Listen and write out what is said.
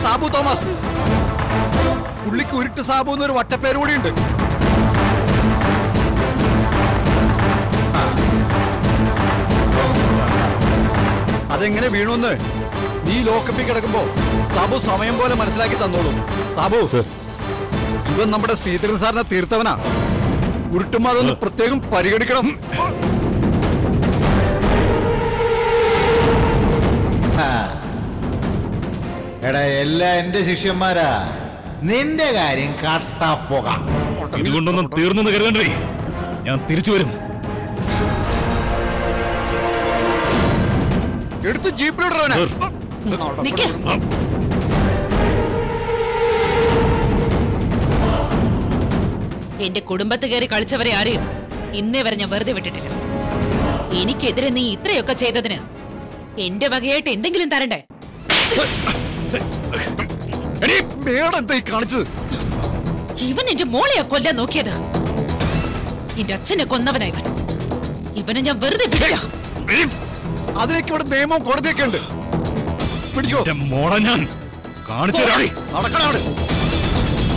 Sabu Thomas. Pullikurit Sabu or what a pair would end. I think in a beer on there. Knee lock a pick at a bow. Sabu Samayambo and Marslakit and Nolo. Sabu, even numbered theatres are not Tirtavana. Urtuma Protecum Pariguricum. Ella indecision Mara Nindagar in Katapoga. You don't turn on the country. And Tirituim. You're the Jeep runner. In the Kudumba, the agriculture area, in never never the vegetable. Any cater in the Ethrioca Cheddar. Indevagate in the Glintaranda. Any beard and they can't even into Molia Colda no kid. He doesn't a connavan even in a birthday video. Other could name of Cordican. But you, the Moran, can't you?